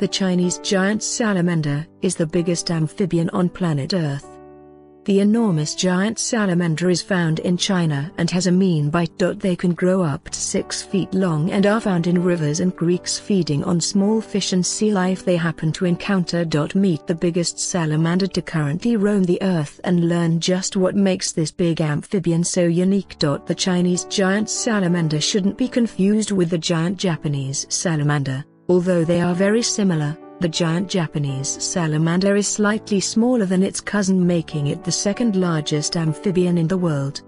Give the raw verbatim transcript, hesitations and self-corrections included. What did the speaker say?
The Chinese giant salamander is the biggest amphibian on planet Earth. The enormous giant salamander is found in China and has a mean bite. They can grow up to six feet long and are found in rivers and creeks feeding on small fish and sea life they happen to encounter. Meet the biggest salamander to currently roam the Earth and learn just what makes this big amphibian so unique. The Chinese giant salamander shouldn't be confused with the giant Japanese salamander. Although they are very similar, the giant Japanese salamander is slightly smaller than its cousin, making it the second largest amphibian in the world.